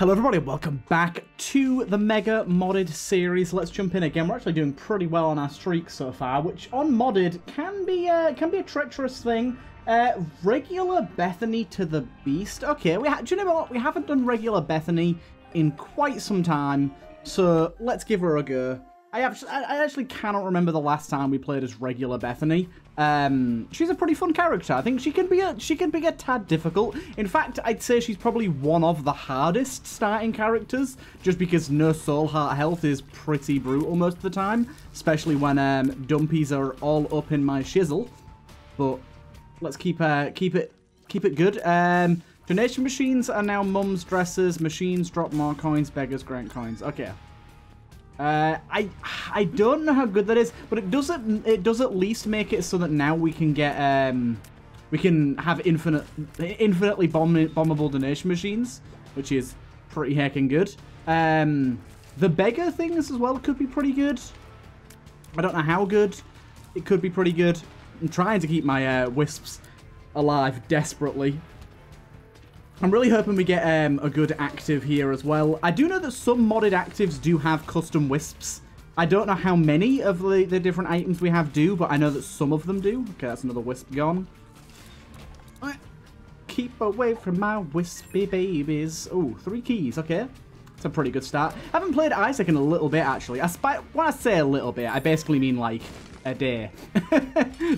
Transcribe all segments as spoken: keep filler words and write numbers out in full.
Hello everybody, welcome back to the Mega Modded series. Let's jump in again. We're actually doing pretty well on our streak so far, which on Modded can be uh, can be a treacherous thing. Uh, regular Bethany to the Beast. Okay, we ha do you know what? We haven't done regular Bethany in quite some time, so let's give her a go. I, have, I actually cannot remember the last time we played as regular Bethany. Um, she's a pretty fun character. I think she can be a she can be a tad difficult. In fact, I'd say she's probably one of the hardest starting characters, just because no soul heart health is pretty brutal most of the time, especially when um, dumpies are all up in my shizzle. But let's keep uh, keep it keep it good. Um, donation machines are now mum's dresses. Machines drop more coins. Beggars grant coins. Okay. Uh, I I don't know how good that is, but it doesn't it does at least make it so that now we can get um we can have infinite infinitely bomb, bombable donation machines, which is pretty heckin' good. Um, the beggar things as well could be pretty good. I don't know how good. It could be pretty good. I'm trying to keep my uh, wisps alive desperately. I'm really hoping we get um, a good active here as well. I do know that some modded actives do have custom wisps. I don't know how many of the, the different items we have do, but I know that some of them do. Okay, that's another wisp gone. Right. Keep away from my wispy babies. Oh, three keys, okay. That's a pretty good start. I haven't played Isaac in a little bit, actually. I spy when I say a little bit, I basically mean like a day.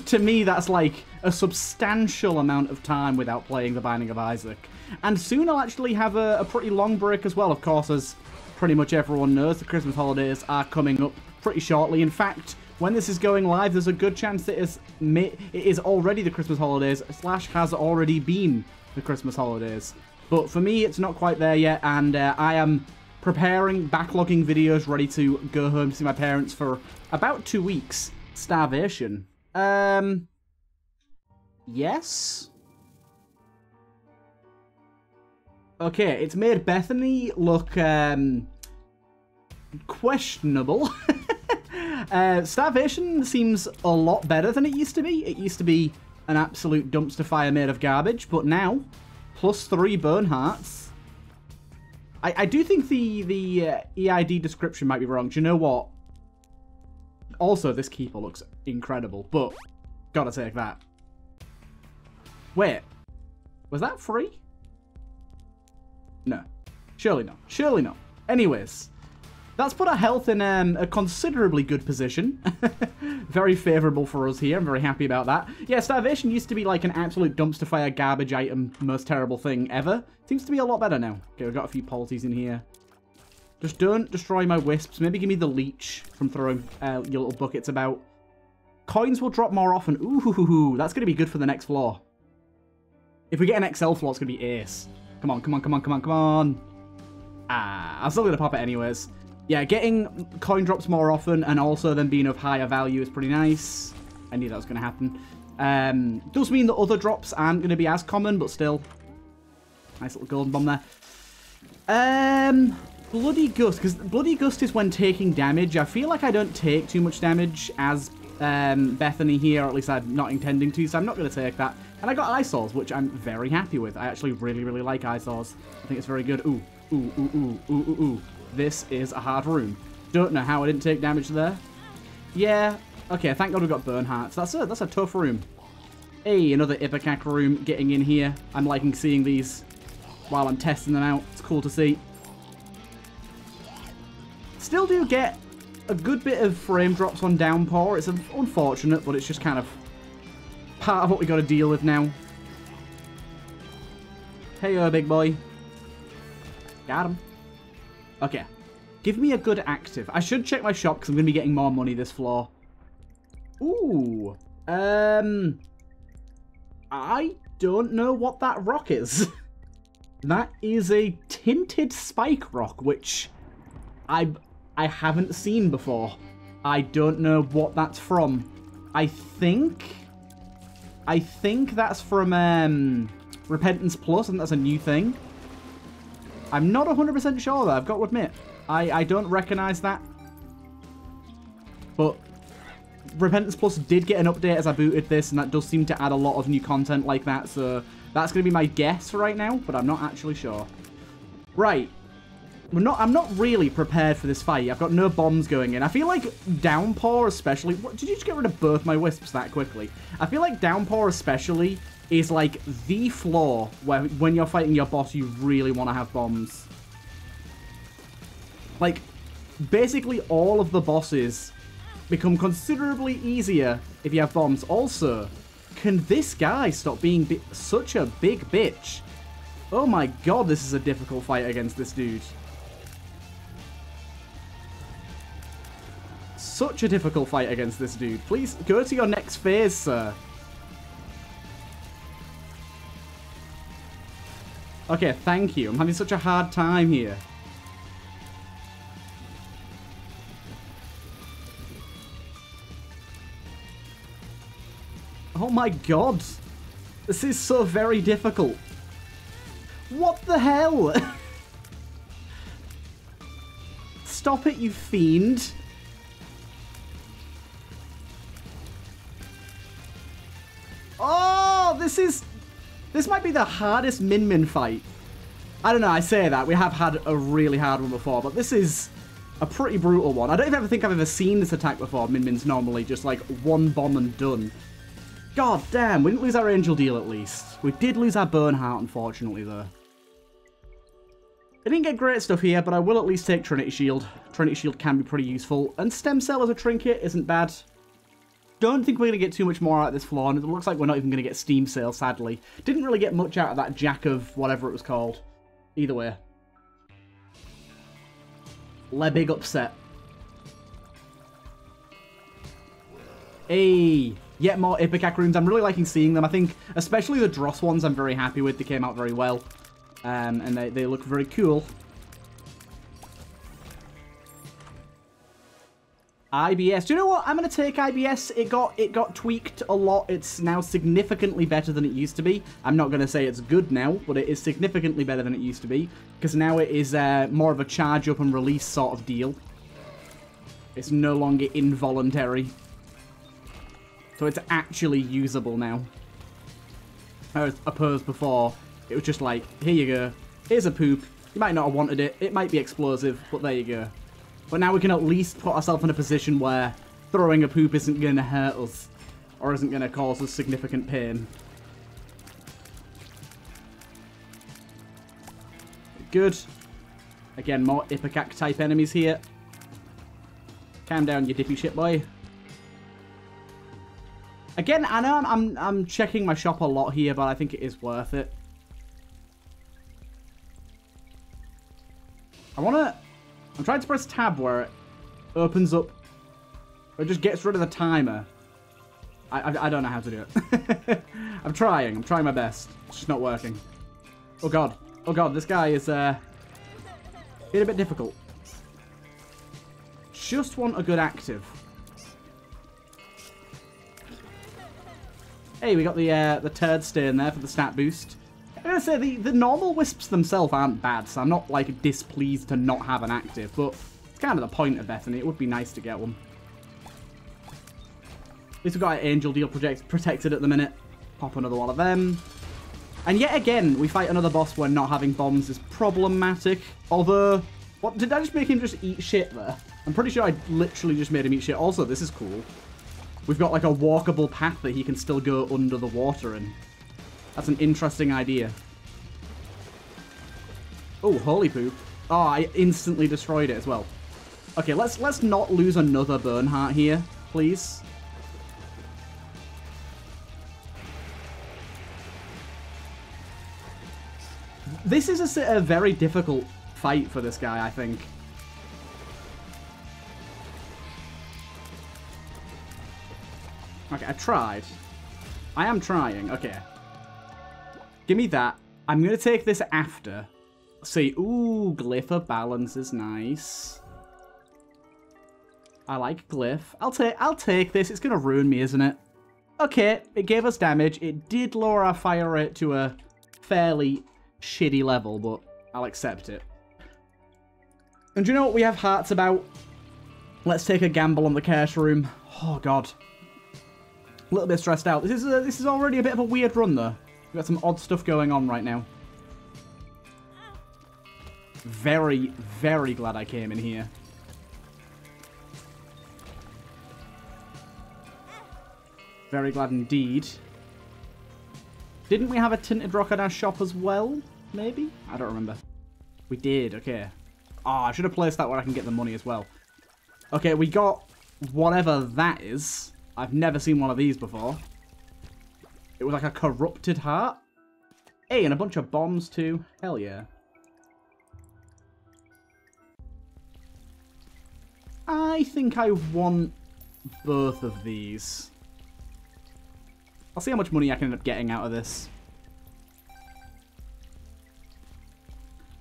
To me, that's like a substantial amount of time without playing The Binding of Isaac. And soon I'll actually have a, a pretty long break as well. Of course, as pretty much everyone knows, the Christmas holidays are coming up pretty shortly. In fact, when this is going live, there's a good chance it is, it is already the Christmas holidays, slash has already been the Christmas holidays. But for me, it's not quite there yet, and uh, I am preparing, backlogging videos, ready to go home to see my parents for about two weeks. Starvation. Um, yes? Okay, it's made Bethany look um, questionable. uh, starvation seems a lot better than it used to be. It used to be an absolute dumpster fire made of garbage, but now, plus three bone hearts. I, I do think the, the uh, E I D description might be wrong. Do you know what? Also, this keeper looks incredible, but gotta take that. Wait, was that free? No, surely not. Surely not. Anyways, that's put our health in um, a considerably good position. Very favourable for us here. I'm very happy about that. Yeah, starvation used to be like an absolute dumpster fire, garbage item, most terrible thing ever. Seems to be a lot better now. Okay, we've got a few polities in here. Just don't destroy my wisps. Maybe give me the leech from throwing uh, your little buckets about. Coins will drop more often. Ooh, that's going to be good for the next floor. If we get an X L floor, it's going to be ace. Come on, come on, come on, come on, come on. Ah, I'm still going to pop it anyways. Yeah, getting coin drops more often and also then being of higher value is pretty nice. I knew that was going to happen. Um, does mean that other drops aren't going to be as common, but still. Nice little golden bomb there. Um, Bloody Gust, because Bloody Gust is when taking damage. I feel like I don't take too much damage as um, Bethany here, or at least I'm not intending to, so I'm not going to take that. And I got Eyesores, which I'm very happy with. I actually really, really like Eyesores. I think it's very good. Ooh, ooh, ooh, ooh, ooh, ooh, ooh. This is a hard room. Don't know how I didn't take damage there. Yeah. Okay, thank God we've got burn hearts. That's a, that's a tough room. Hey, another Ipecac room getting in here. I'm liking seeing these while I'm testing them out. It's cool to see. Still do get a good bit of frame drops on Downpour. It's unfortunate, but it's just kind of part of what we got to deal with now. Hey-o, big boy. Got him. Okay. Give me a good active. I should check my shop because I'm going to be getting more money this floor. Ooh. Um. I don't know what that rock is. That is a tinted spike rock, which I... I haven't seen before. I don't know what that's from. I think... I think that's from um, Repentance Plus, and that's a new thing. I'm not one hundred percent sure, though. I've got to admit. I, I don't recognize that. But Repentance Plus did get an update as I booted this, and that does seem to add a lot of new content like that, so that's going to be my guess right now, but I'm not actually sure. Right. We're not, I'm not really prepared for this fight. I've got no bombs going in. I feel like Downpour especially... What, did you just get rid of both my Wisps that quickly? I feel like Downpour especially is like the floor where when you're fighting your boss, you really want to have bombs. Like, basically all of the bosses become considerably easier if you have bombs. Also, can this guy stop being bi- such a big bitch? Oh my god, this is a difficult fight against this dude. Such a difficult fight against this dude. Please go to your next phase, sir. Okay, thank you. I'm having such a hard time here. Oh my god. This is so very difficult. What the hell? Stop it, you fiend. Oh, this is... This might be the hardest Min Min fight. I don't know, I say that. We have had a really hard one before, but this is a pretty brutal one. I don't even think I've ever seen this attack before. Min Min's normally just like one bomb and done. God damn, we didn't lose our Angel Deal at least. We did lose our Bone Heart, unfortunately, though. I didn't get great stuff here, but I will at least take Trinity Shield. Trinity Shield can be pretty useful, and Stem Cell as a trinket isn't bad. Don't think we're going to get too much more out of this floor, and it looks like we're not even going to get Steam Sail, sadly. Didn't really get much out of that Jack of whatever it was called. Either way. Le big upset. Hey! Yet more Ipecac runes. I'm really liking seeing them. I think, especially the Dross ones, I'm very happy with. They came out very well. Um, and they, they look very cool. I B S. Do you know what? I'm going to take I B S. It got it got tweaked a lot. It's now significantly better than it used to be. I'm not going to say it's good now, but it is significantly better than it used to be. Because now it is uh, more of a charge up and release sort of deal. It's no longer involuntary. So it's actually usable now. As opposed before, it was just like, here you go. Here's a poop. You might not have wanted it. It might be explosive, but there you go. But now we can at least put ourselves in a position where throwing a poop isn't going to hurt us. Or isn't going to cause us significant pain. Good. Again, more Ipecac type enemies here. Calm down, you dippy shit boy. Again, I know I'm, I'm, I'm checking my shop a lot here, but I think it is worth it. I want to... I'm trying to press tab where it opens up... Or it just gets rid of the timer. I, I, I don't know how to do it. I'm trying. I'm trying my best. It's just not working. Oh, God. Oh, God. This guy is uh, being a bit difficult. Just want a good active. Hey, we got the uh, the turd stain there for the stat boost. I'm going to say the, the normal wisps themselves aren't bad, so I'm not, like, displeased to not have an active, but it's kind of the point of Bethany. It would be nice to get one. At least we've got our Angel Deal project protected at the minute. Pop another one of them. And yet again, we fight another boss where not having bombs is problematic. Although, what did I just make him just eat shit there? I'm pretty sure I literally just made him eat shit. Also, this is cool. We've got, like, a walkable path that he can still go under the water in. That's an interesting idea. Oh, holy poop. Oh, I instantly destroyed it as well. Okay, let's let's not lose another Bone Heart here, please. This is a, a very difficult fight for this guy, I think. Okay, I tried. I am trying. Okay. Give me that. I'm going to take this after. Let's see. Ooh, Glyph of Balance is nice. I like Glyph. I'll take I'll take this. It's going to ruin me, isn't it? Okay, it gave us damage. It did lower our fire rate to a fairly shitty level, but I'll accept it. And do you know what we have hearts about? Let's take a gamble on the curse room. Oh, God. A little bit stressed out. This is a, this is already a bit of a weird run, though. We've got some odd stuff going on right now. very, very glad I came in here. Very glad indeed. Didn't we have a tinted rock in our shop as well? Maybe? I don't remember. We did, okay. Ah, oh, I should have placed that where I can get the money as well. Okay, we got whatever that is. I've never seen one of these before. It was like a corrupted heart. Hey, and a bunch of bombs too. Hell yeah. I think I want both of these. I'll see how much money I can end up getting out of this.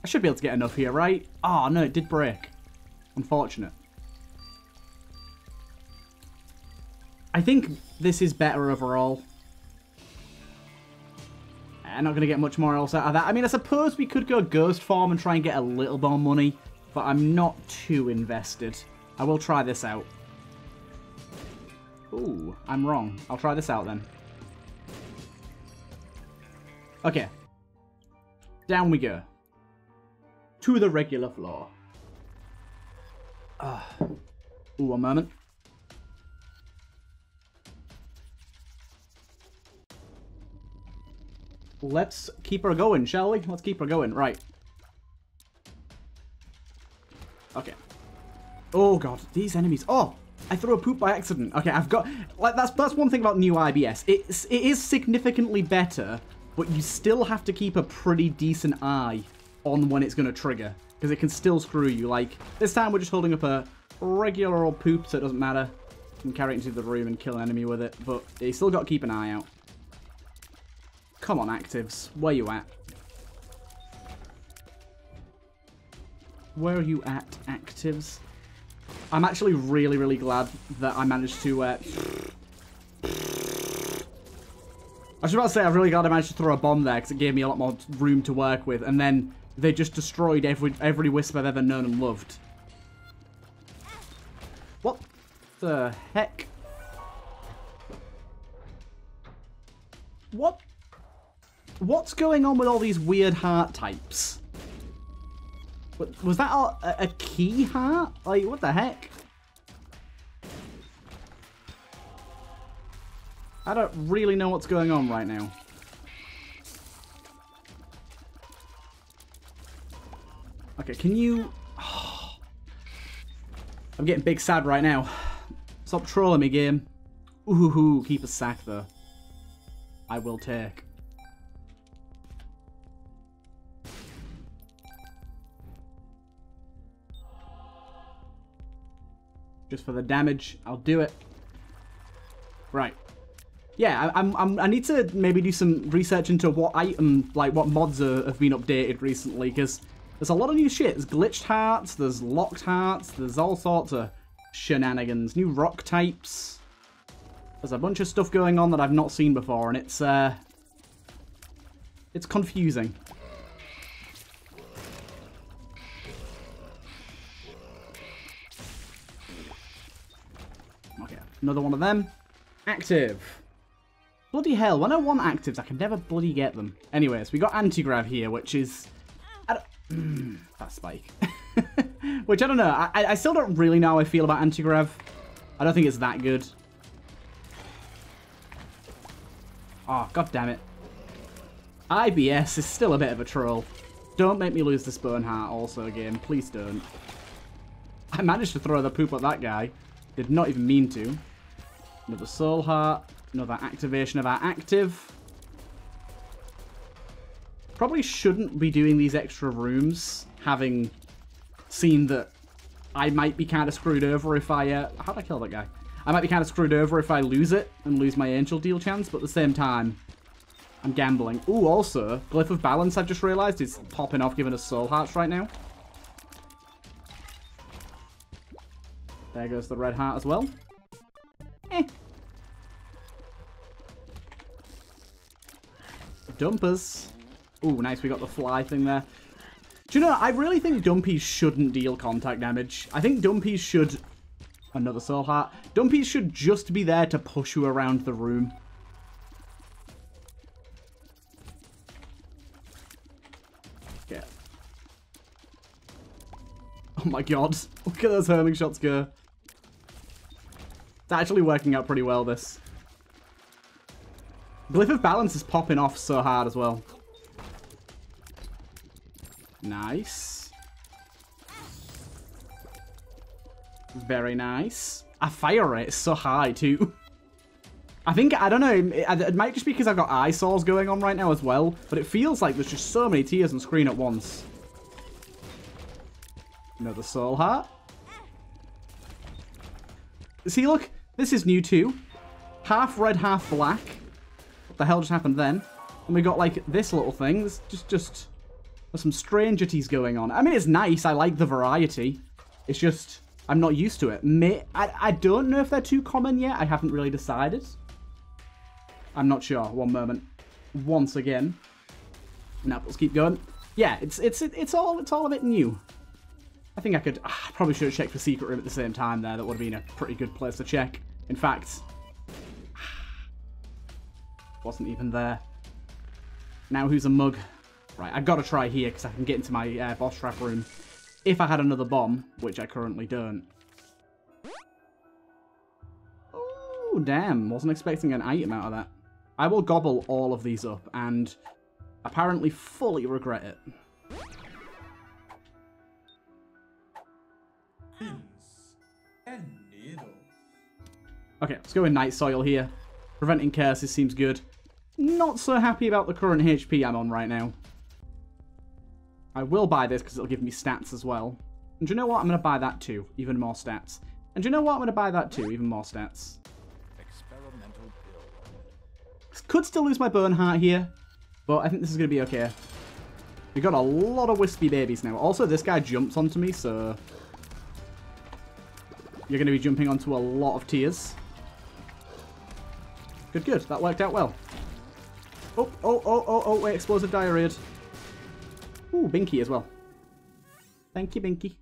I should be able to get enough here, right? Ah, no, it did break. Unfortunate. I think this is better overall. I'm not going to get much more else out of that. I mean, I suppose we could go ghost form and try and get a little more money, but I'm not too invested. I will try this out. Ooh, I'm wrong. I'll try this out then. Okay. Down we go. To the regular floor. Uh, ooh, one moment. Let's keep her going, shall we? Let's keep her going. Right. Okay. Oh, God. These enemies. Oh! I threw a poop by accident. Okay, I've got... Like, that's that's one thing about new I B S. It's, it is significantly better, but you still have to keep a pretty decent eye on when it's going to trigger, because it can still screw you. Like, this time we're just holding up a regular old poop, so it doesn't matter. You can carry it into the room and kill an enemy with it, but you still got to keep an eye out. Come on, actives. Where you at? Where are you at, actives? I'm actually really, really glad that I managed to... Uh... I was about to say, I'm really glad I managed to throw a bomb there, because it gave me a lot more room to work with. And then they just destroyed every every wisp I've ever known and loved. What the heck? What? What's going on with all these weird heart types? Was that a, a key heart? Like, what the heck? I don't really know what's going on right now. Okay, can you... Oh. I'm getting big sad right now. Stop trolling me, game. Ooh, keep a sack, though. I will take... Just for the damage, I'll do it. Right. Yeah, I, I'm, I'm, I need to maybe do some research into what item, like what mods are, have been updated recently, because there's a lot of new shit. There's glitched hearts, there's locked hearts, there's all sorts of shenanigans, new rock types. There's a bunch of stuff going on that I've not seen before, and it's uh, it's confusing. Another one of them. Active. Bloody hell. When I want actives, I can never bloody get them. Anyways, we got Antigrav here, which is... I don't... that spike. Which, I don't know. I, I still don't really know how I feel about Antigrav. I don't think it's that good. Oh, god damn it. I B S is still a bit of a troll. Don't make me lose this Bone Heart also, game. Please don't. I managed to throw the poop at that guy. Did not even mean to. Another soul heart. Another activation of our active. Probably shouldn't be doing these extra rooms, having seen that I might be kind of screwed over if I... Uh, how'd I kill that guy? I might be kind of screwed over if I lose it and lose my angel deal chance, but at the same time, I'm gambling. Ooh, also, Glyph of Balance, I've just realised, is popping off, giving us soul hearts right now. There goes the red heart as well. Eh. Dumpers. Ooh, nice. We got the fly thing there. Do you know, I really think dumpies shouldn't deal contact damage. I think dumpies should... Another soul heart. Dumpies should just be there to push you around the room. Okay. Oh my god. Look at those hurling shots go. It's actually working out pretty well, this. Glyph of Balance is popping off so hard as well. Nice. Very nice. Our fire rate is so high too. I think, I don't know, it, it might just be because I've got eyesores going on right now as well, but it feels like there's just so many tears on screen at once. Another soul heart. See, look, this is new too. Half red, half black. What the hell just happened then? And we got like this little thing. There's just, just there's some strangities going on. I mean, it's nice. I like the variety. It's just, I'm not used to it. May, I, I don't know if they're too common yet. I haven't really decided. I'm not sure. One moment. Once again. No, let's keep going. Yeah, it's it's it's all it's all a bit new. I think I could... Ah, I probably should have checked the secret room at the same time there. That would have been a pretty good place to check. In fact... Ah, wasn't even there. Now who's a mug? Right, I've got to try here because I can get into my uh, boss trap room. If I had another bomb, which I currently don't. Oh, damn. Wasn't expecting an item out of that. I will gobble all of these up and apparently fully regret it. Okay, let's go with Night Soil here. Preventing curses seems good. Not so happy about the current H P I'm on right now. I will buy this because it'll give me stats as well. And do you know what? I'm going to buy that too. Even more stats. And do you know what? I'm going to buy that too. Even more stats. Experimental build. Could still lose my Bone Heart here, but I think this is going to be okay. We've got a lot of wispy babies now. Also, this guy jumps onto me, so... You're going to be jumping onto a lot of tiers. Good, good. That worked out well. Oh, oh, oh, oh, oh, wait. Explosive diarrhea. Ooh, Binky as well. Thank you, Binky.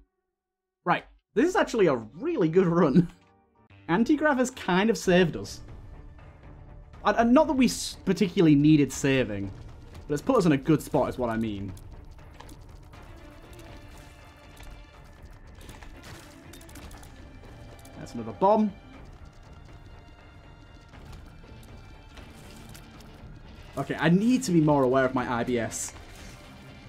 Right. This is actually a really good run. Antigrav has kind of saved us. And, and not that we particularly needed saving, but it's put us in a good spot is what I mean. That's another bomb. Okay, I need to be more aware of my I B S.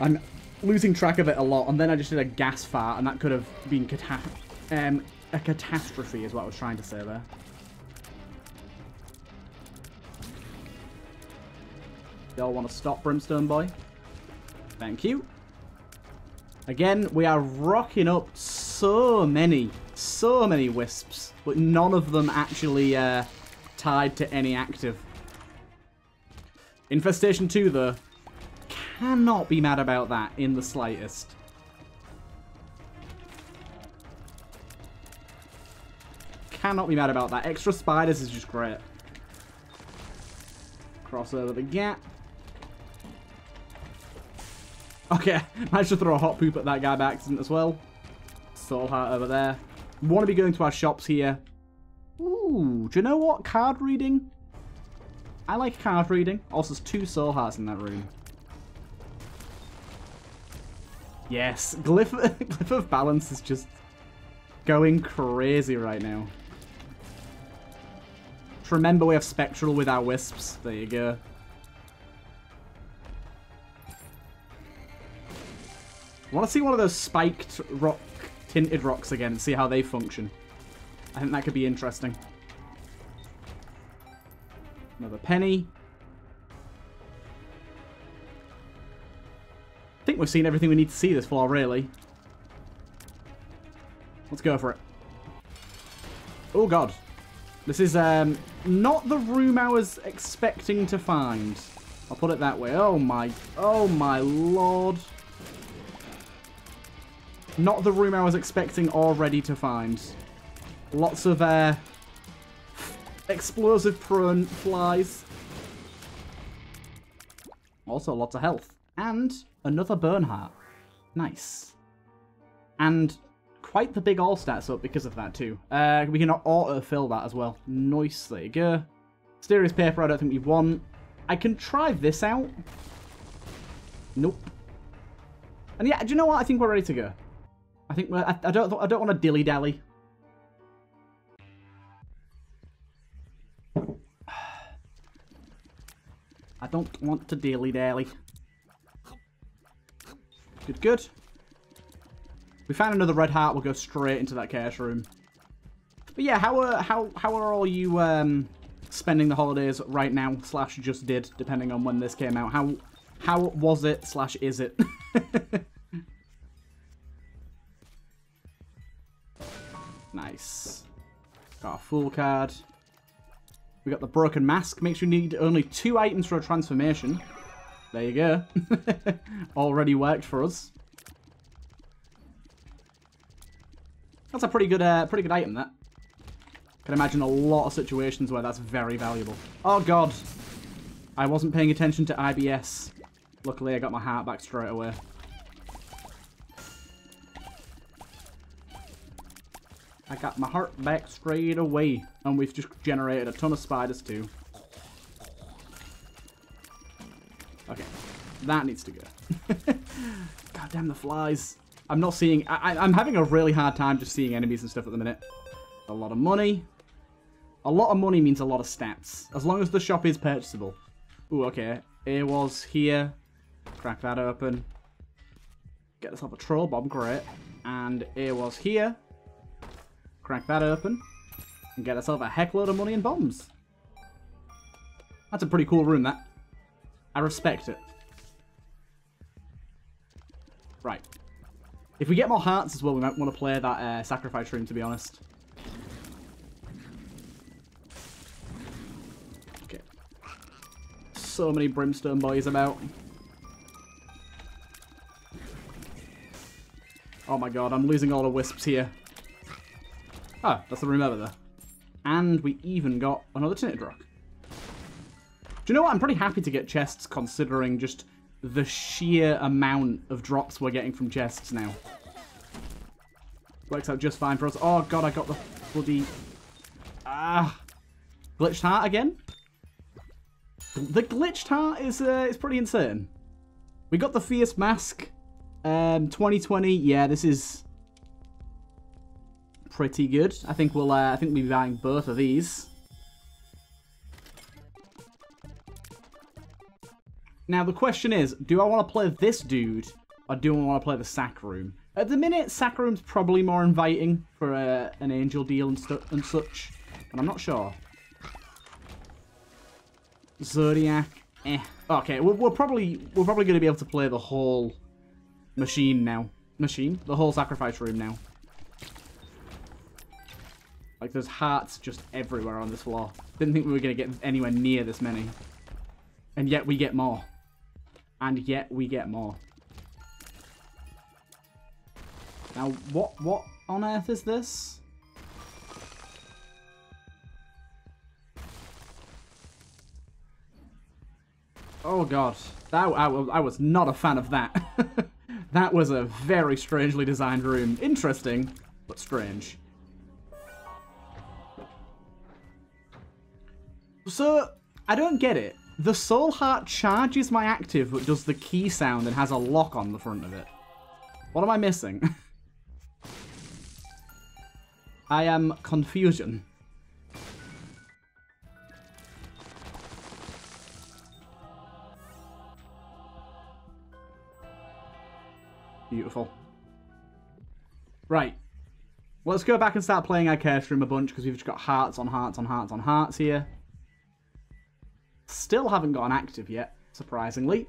I'm losing track of it a lot, and then I just did a gas fart, and that could have been cata um, a catastrophe is what I was trying to say there. Y'all want to stop, Brimstone Boy? Thank you. Again, we are rocking up so many, so many wisps, but none of them actually uh, tied to any active. Infestation two, though, cannot be mad about that in the slightest. Cannot be mad about that. Extra spiders is just great. Cross over the gap. Okay, managed to throw a hot poop at that guy by accident as well. Soul Heart over there. Want to be going to our shops here. Ooh, do you know what? Card reading? I like card reading. Also, there's two soul hearts in that room. Yes, Glyph, Glyph of Balance is just going crazy right now. Just remember we have Spectral with our wisps. There you go. I want to see one of those spiked rock, tinted rocks again and see how they function. I think that could be interesting. Another penny. I think we've seen everything we need to see this floor, really. Let's go for it. Oh, God. This is um, not the room I was expecting to find. I'll put it that way. Oh, my. Oh, my Lord. Not the room I was expecting or ready to find. Lots of... Uh, explosive prone flies. Also lots of health. And another burn heart. Nice. And quite the big all stats up because of that too. Uh, we can auto-fill that as well. Nice, there you go. Mysterious paper I don't think we want. I can try this out. Nope. And yeah, do you know what? I think we're ready to go. I think we're, I, I don't I don't want to dilly dally. I don't want to dilly dally. Good, good. We found another red heart. We'll go straight into that chaos room. But yeah, how are how how are all you um spending the holidays right now? Slash just did, depending on when this came out. How how was it? Slash is it? Nice. Got a fool card. We got the broken mask. Makes you need only two items for a transformation. There you go. Already worked for us. That's a pretty good, uh, pretty good item. That can imagine a lot of situations where that's very valuable. Oh god, I wasn't paying attention to I B S. Luckily, I got my heart back straight away. I got my heart back straight away, and we've just generated a ton of spiders too. Okay, that needs to go. God damn the flies. I'm not seeing... I, I'm having a really hard time just seeing enemies and stuff at the minute. A lot of money. A lot of money means a lot of stats. As long as the shop is purchasable. Ooh, okay. It was here. Crack that open. Get us off a troll bomb. Great. And it was here. Crack that open. And get ourselves a heckload of money and bombs. That's a pretty cool room, that. I respect it. Right. If we get more hearts as well, we might want to play that uh, sacrifice room, to be honest. Okay. So many brimstone boys about. Oh my god, I'm losing all the wisps here. Oh, that's the room over there. And we even got another tinted rock. Do you know what? I'm pretty happy to get chests considering just the sheer amount of drops we're getting from chests now. Works out just fine for us. Oh god, I got the bloody... Ah! Glitched heart again? The glitched heart is uh, is pretty insane. We got the Fierce Mask. Um, twenty twenty, yeah, this is pretty good. I think we'll, uh, I think we'll be buying both of these. Now, the question is, do I want to play this dude, or do I want to play the sack room? At the minute, sack room's probably more inviting for uh, an angel deal and, and such, but I'm not sure. Zodiac, eh. Okay, we're, we're probably we're probably going to be able to play the whole machine now. Machine? The whole sacrifice room now. Like, there's hearts just everywhere on this floor. Didn't think we were going to get anywhere near this many. And yet we get more. And yet we get more. Now, what what on earth is this? Oh god, that I, I was not a fan of that. That was a very strangely designed room. Interesting, but strange. So I don't get it. The soul heart charges my active, but does the key sound and has a lock on the front of it. What am I missing? I am confusion. Beautiful. Right. Let's go back and start playing our curse room a bunch, because we've just got hearts on hearts on hearts on hearts here. Still haven't got an active yet, surprisingly.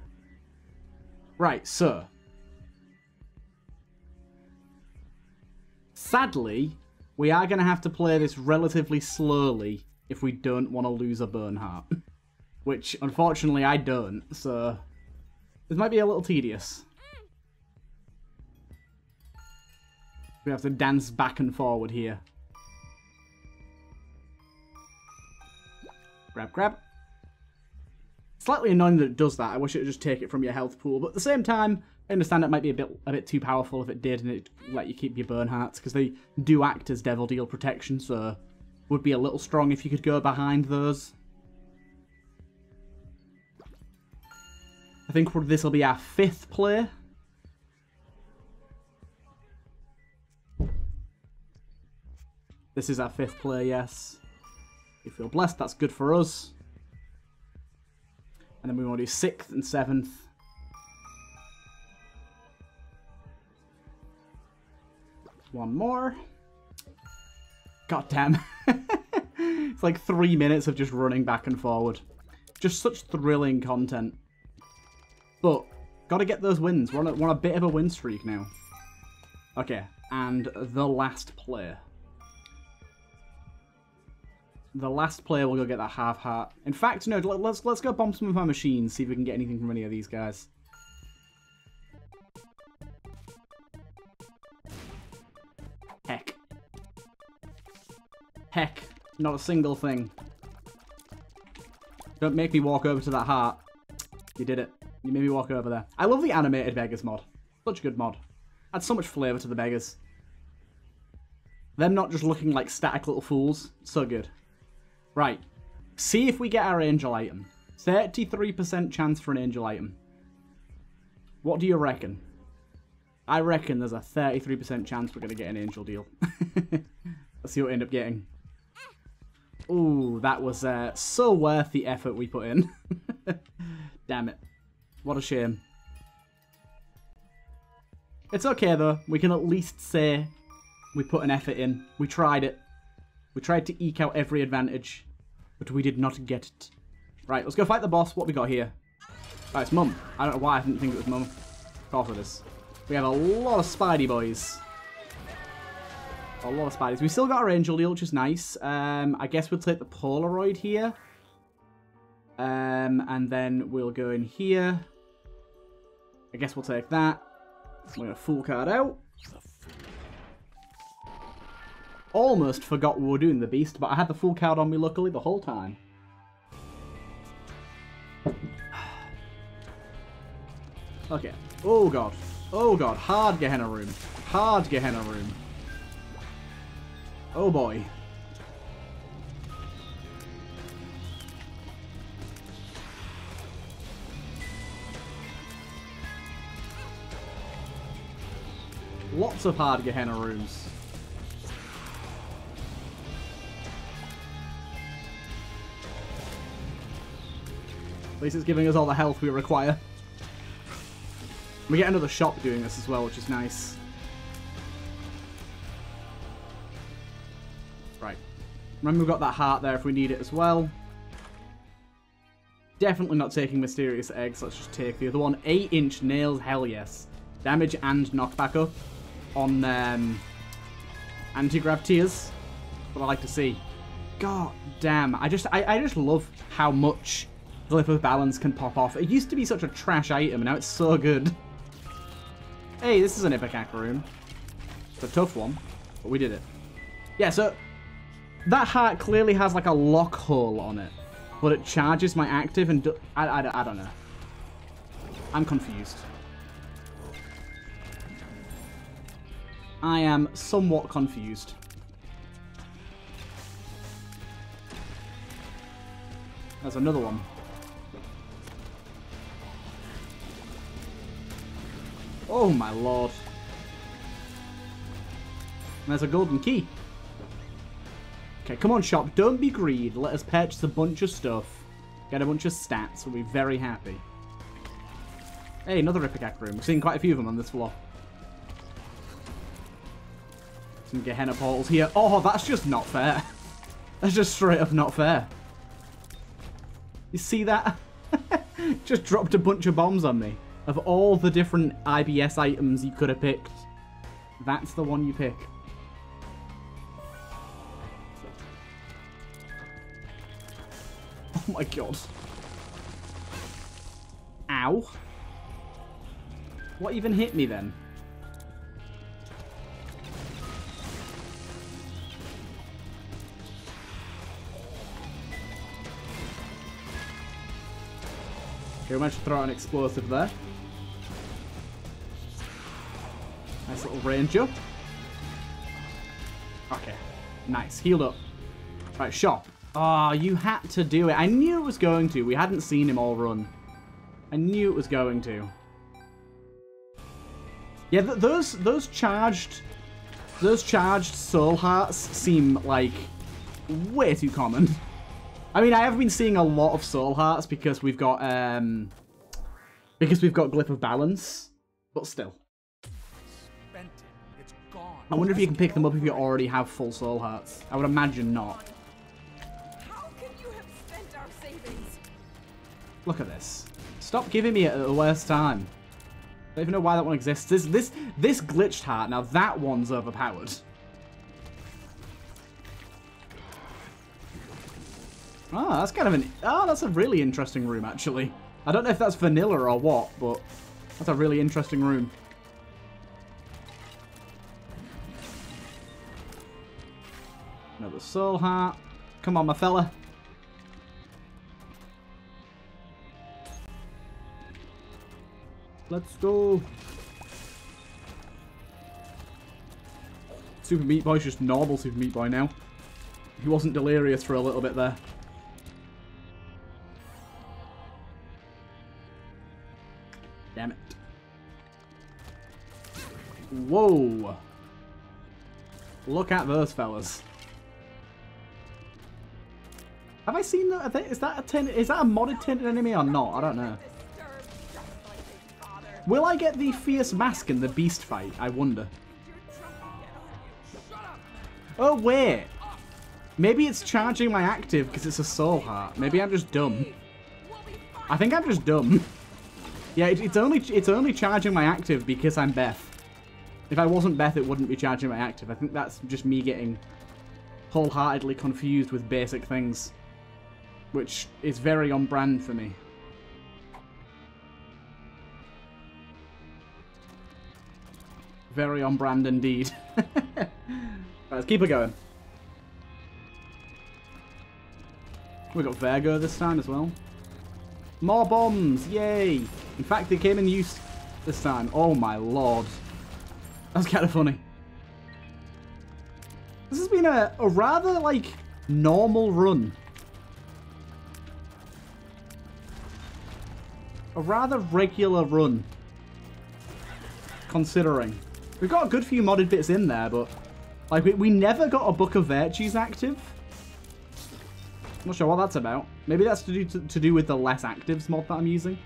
Right, so. Sadly, we are going to have to play this relatively slowly if we don't want to lose a Bone Heart. Which, unfortunately, I don't, so this might be a little tedious. We have to dance back and forward here. Grab, grab. Slightly annoying that it does that. I wish it would just take it from your health pool. But at the same time, I understand it might be a bit a bit too powerful if it did and it let you keep your burn hearts, because they do act as devil deal protection, so would be a little strong if you could go behind those. I think this will be our fifth play. This is our fifth play, yes. We feel blessed, that's good for us. And then we want to do sixth and seventh. One more. God damn. It's like three minutes of just running back and forward. Just such thrilling content. But, gotta get those wins. We're on a, we're on a bit of a win streak now. Okay, and the last play. The last player will go get that half heart. In fact, no, let's let's go bomb some of our machines, see if we can get anything from any of these guys. Heck. Heck. Not a single thing. Don't make me walk over to that heart. You did it. You made me walk over there. I love the animated beggars mod. Such a good mod. Adds so much flavour to the beggars. Them not just looking like static little fools. So good. Right, see if we get our angel item. thirty-three percent chance for an angel item. What do you reckon? I reckon there's a thirty-three percent chance we're going to get an angel deal. Let's see what we end up getting. Ooh, that was uh, so worth the effort we put in. Damn it. What a shame. It's okay though. We can at least say we put an effort in. We tried it. We tried to eke out every advantage, but we did not get it. Right, let's go fight the boss. What we got here? Oh, it's Mum. I don't know why I didn't think it was Mum. Of course it is. We have a lot of Spidey boys. A lot of Spideys. We still got our Angel Deal, which is nice. Um, I guess we'll take the Polaroid here. Um, and then we'll go in here. I guess we'll take that. We're going to Fool Card out. Almost forgot we were doing the beast, but I had the full card on me luckily the whole time. Okay. Oh god. Oh god. Hard Gehenna room. Hard Gehenna room. Oh boy. Lots of hard Gehenna rooms. At least it's giving us all the health we require. We get another shop doing this as well, which is nice. Right. Remember we've got that heart there if we need it as well. Definitely not taking mysterious eggs. Let's just take the other one. eight inch nails, hell yes. Damage and knockback up on um, anti-grav tiers. What I like to see. God damn. I just, I, I just love how much Glyph of Balance can pop off. It used to be such a trash item, now it's so good. Hey, this is an Ipecac room. It's a tough one, but we did it. Yeah, so that heart clearly has like a lock hole on it, but it charges my active and do I, I, I don't know. I'm confused. I am somewhat confused. There's another one. Oh my lord. And there's a golden key. Okay, come on shop. Don't be greedy. Let us purchase a bunch of stuff. Get a bunch of stats. We'll be very happy. Hey, another Ipecac room. We've seen quite a few of them on this floor. Some Gehenna portals here. Oh, that's just not fair. That's just straight up not fair. You see that? Just dropped a bunch of bombs on me. Of all the different I B S items you could have picked, that's the one you pick. Oh my god. Ow. What even hit me then? Okay, we managed to throw out an explosive there. Nice little range up. Okay. Nice. Healed up. Right, shop. Oh, you had to do it. I knew it was going to. We hadn't seen him all run. I knew it was going to. Yeah, th those those charged Those charged soul hearts seem like way too common. I mean, I have been seeing a lot of soul hearts because we've got um, because we've got Glyph of Balance, but still. I wonder if you can pick them up if you already have full soul hearts. I would imagine not. How could you have spent our savings? Look at this. Stop giving me it at the worst time. I don't even know why that one exists. This this this glitched heart. Now that one's overpowered. Ah, oh, that's kind of an ah, oh, that's a really interesting room actually. I don't know if that's vanilla or what, but that's a really interesting room. Another soul heart. Come on, my fella. Let's go. Super Meat Boy's just normal Super Meat Boy now. He wasn't delirious for a little bit there. Damn it. Whoa. Look at those fellas. Have I seen that? Is that a tin? Is that a modded tinted enemy or not? I don't know. Will I get the Fierce Mask in the beast fight? I wonder. Oh wait, maybe it's charging my active because it's a soul heart. Maybe I'm just dumb. I think I'm just dumb. Yeah, it, it's only it's only charging my active because I'm Beth. If I wasn't Beth, it wouldn't be charging my active. I think that's just me getting wholeheartedly confused with basic things. Which is very on brand for me. Very on brand indeed. Right, let's keep it going. We got Virgo this time as well. More bombs, yay! In fact, they came in use this time. Oh my lord. That's kind of funny. This has been a, a rather, like, normal run. A rather regular run, considering. We've got a good few modded bits in there, but like we, we never got a Book of Virtues active. I'm not sure what that's about. Maybe that's to do to, to do with the less actives mod that I'm using.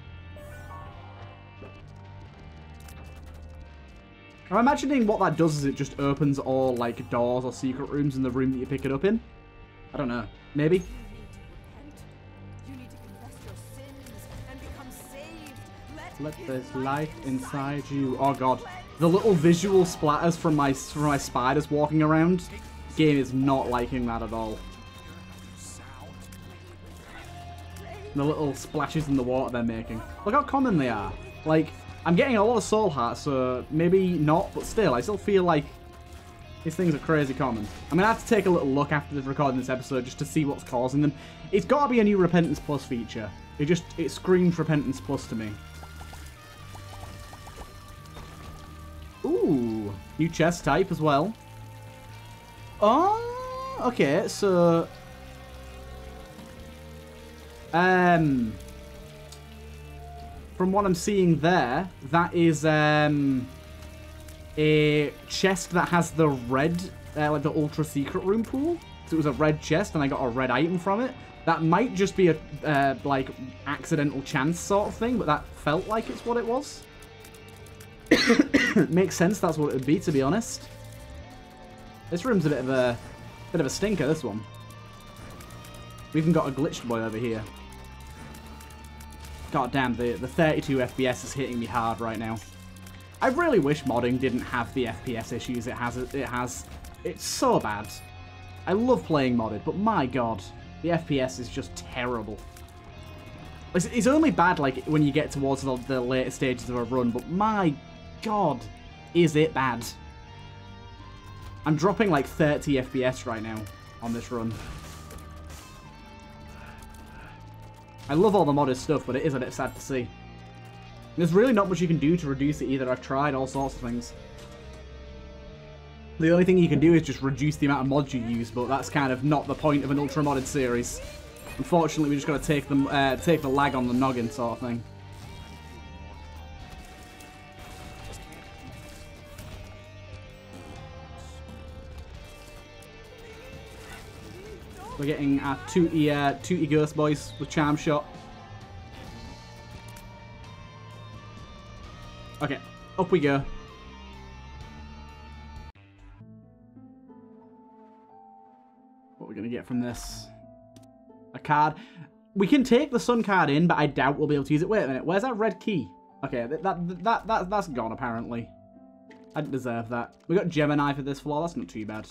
I'm imagining what that does is it just opens all like doors or secret rooms in the room that you pick it up in. I don't know. Maybe. Let there's life inside you. Oh god, the little visual splatters from my from my spiders walking around. Game is not liking that at all. The little splashes in the water they're making. Look how common they are. Like, I'm getting a lot of soul hearts, so maybe not, but still, I still feel like these things are crazy common. I'm gonna have to take a little look after recording this episode just to see what's causing them. It's gotta be a new Repentance Plus feature. It just it screams Repentance Plus to me. Ooh, new chest type as well. Oh, okay, so... Um... From what I'm seeing there, that is um, a chest that has the red, uh, like the ultra secret room pool. So it was a red chest and I got a red item from it. That might just be a, uh, like, accidental chance sort of thing, but that felt like it's what it was. Makes sense. That's what it would be, to be honest. This room's a bit of a bit of a stinker. This one. We even got a glitched boy over here. God damn, the the thirty-two F P S is hitting me hard right now. I really wish modding didn't have the F P S issues it has. It has. It's so bad. I love playing modded, but my god, the F P S is just terrible. It's, it's only bad like when you get towards the, the later stages of a run, but my god, is it bad. I'm dropping like thirty F P S right now on this run. I love all the modded stuff, but it is a bit sad to see. There's really not much you can do to reduce it either. I've tried all sorts of things. The only thing you can do is just reduce the amount of mods you use, but that's kind of not the point of an ultra modded series. Unfortunately, we just got to take the uh, take the lag on the noggin sort of thing. We're getting our tooty, uh, tooty Ghost Boys with Charm Shot. Okay, up we go. What we're gonna get from this? A card. We can take the Sun card in, but I doubt we'll be able to use it. Wait a minute, where's that red key? Okay, that that that, that that's gone apparently. I didn't deserve that. We got Gemini for this floor. That's not too bad.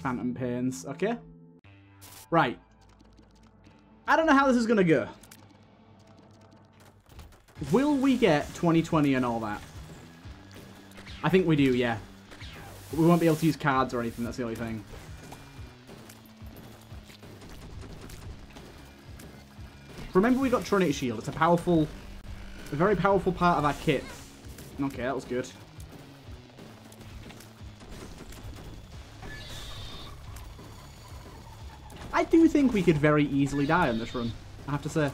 Phantom Pains, okay. Right. I don't know how this is going to go. Will we get twenty twenty and all that? I think we do, yeah. We won't be able to use cards or anything, that's the only thing. Remember we got Trinity Shield. It's a powerful, a very powerful part of our kit. Okay, that was good. I do think we could very easily die on this run, I have to say.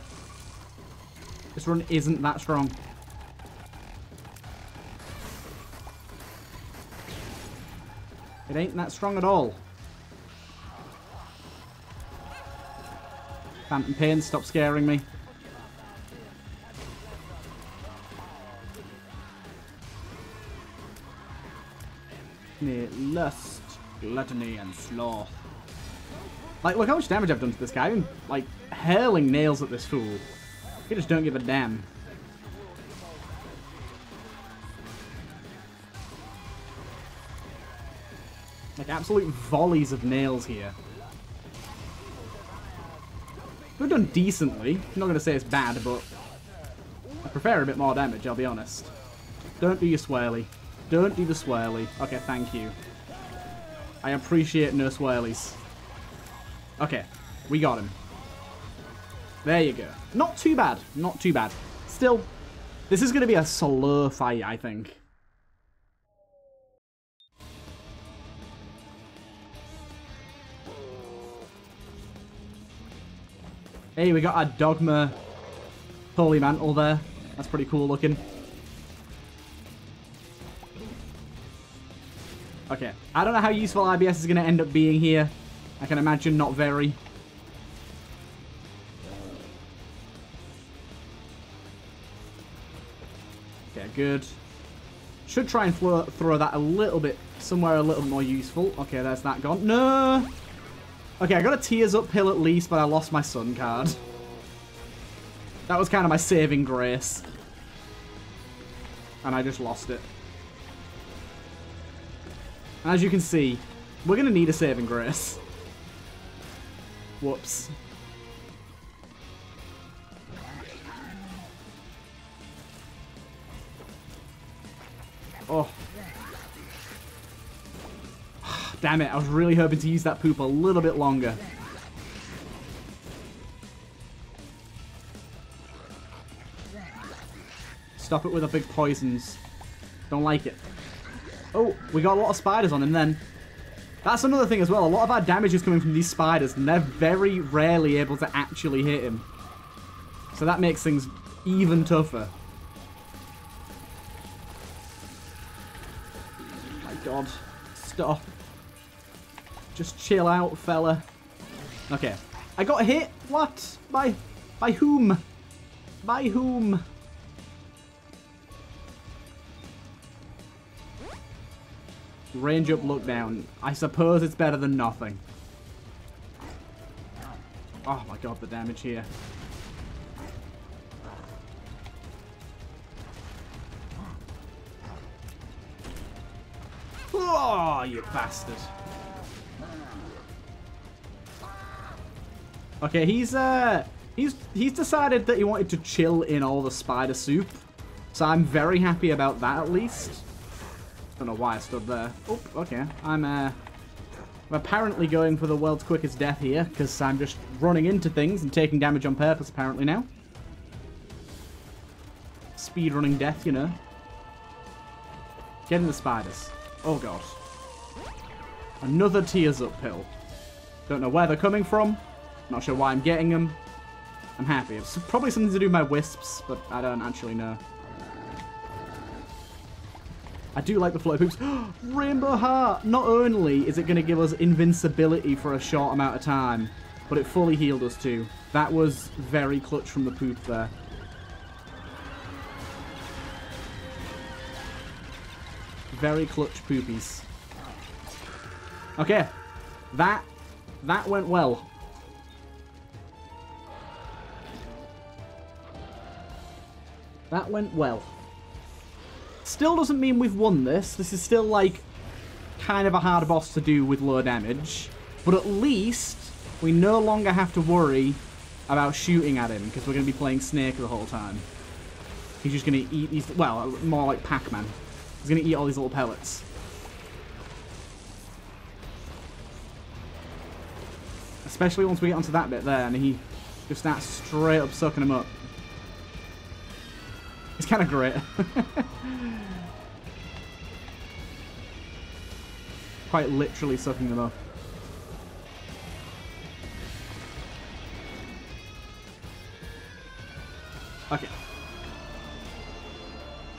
This run isn't that strong. It ain't that strong at all. Phantom Pain, stop scaring me. Lust, Gluttony, and Sloth. Like, look how much damage I've done to this guy. I'm, like, hurling nails at this fool. You just don't give a damn. Like, absolute volleys of nails here. We've done decently. I'm not going to say it's bad, but I prefer a bit more damage, I'll be honest. Don't do your swirly. Don't do the swirly. Okay, thank you. I appreciate no swirlies. Okay, we got him. There you go. Not too bad. Not too bad. Still, this is going to be a slow fight, I think. Hey, we got our Dogma Holy Mantle there. That's pretty cool looking. Okay, I don't know how useful I B S is going to end up being here. I can imagine not very. Okay, good. Should try and throw, throw that a little bit, somewhere a little more useful. Okay, there's that gone. No! Okay, I got a Tears Up pill at least, but I lost my Sun card. That was kind of my saving grace. And I just lost it. And as you can see, we're going to need a saving grace. Whoops. Oh. Damn it, I was really hoping to use that poop a little bit longer. Stop it with the big poisons. Don't like it. Oh, we got a lot of spiders on him then. That's another thing as well. A lot of our damage is coming from these spiders, and they're very rarely able to actually hit him. So that makes things even tougher. My God. Stop. Just chill out, fella. Okay. I got hit? What? By, by whom? By whom? Range up, look down. I suppose it's better than nothing. Oh my God, the damage here. Oh, you bastard. Okay, he's uh he's he's decided that he wanted to chill in all the spider soup. So I'm very happy about that at least. Don't know why I stood there. Oh, okay. I'm, uh, I'm apparently going for the world's quickest death here, because I'm just running into things and taking damage on purpose, apparently, now. Speedrunning death, you know. Getting the spiders. Oh, God. Another Tears Up pill. Don't know where they're coming from. Not sure why I'm getting them. I'm happy. It's probably something to do with my wisps, but I don't actually know. I do like the floaty poops. Rainbow Heart! Not only is it going to give us invincibility for a short amount of time, but it fully healed us too. That was very clutch from the poop there. Very clutch poopies. Okay. That, that went well. That went well. Still doesn't mean we've won this. This is still, like, kind of a hard boss to do with low damage. But at least we no longer have to worry about shooting at him, because we're going to be playing Snake the whole time. He's just going to eat these... Well, more like Pac-Man. He's going to eat all these little pellets. Especially once we get onto that bit there, and he just starts straight up sucking him up. It's kind of great. Quite literally sucking them up. Okay.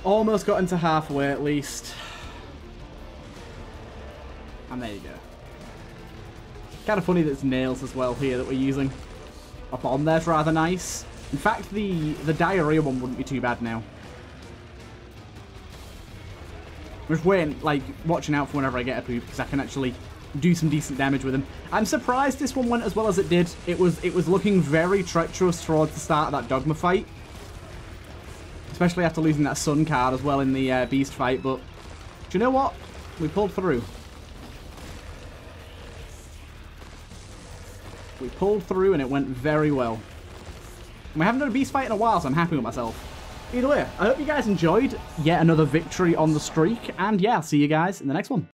Almost got into halfway at least. And there you go. Kind of funny that it's nails as well here that we're using. Up on there's rather nice. In fact, the, the diarrhea one wouldn't be too bad now. I'm just waiting, like, watching out for whenever I get a poop, because I can actually do some decent damage with him. I'm surprised this one went as well as it did. It was it was looking very treacherous towards the start of that Dogma fight. Especially after losing that Sun card as well in the uh, Beast fight, but... Do you know what? We pulled through. We pulled through and it went very well. We haven't done a beast fight in a while, so I'm happy with myself. Either way, I hope you guys enjoyed yet another victory on the streak, and yeah, I'll see you guys in the next one.